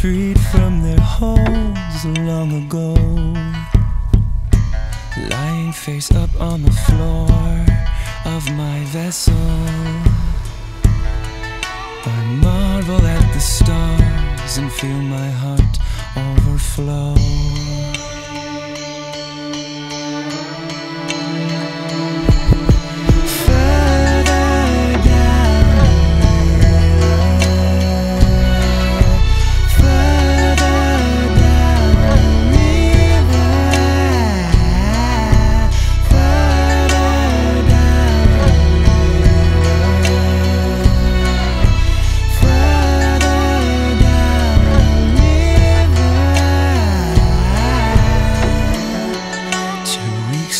freed from their holes long ago, lying face up on the floor of my vessel. I marvel at the stars and feel my heart overflow.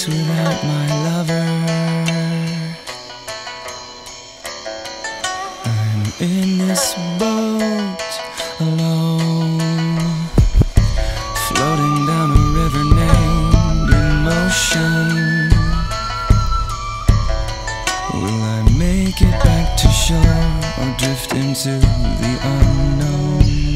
Without my lover, I'm in this boat alone, floating down a river named emotion. Will I make it back to shore or drift into the unknown?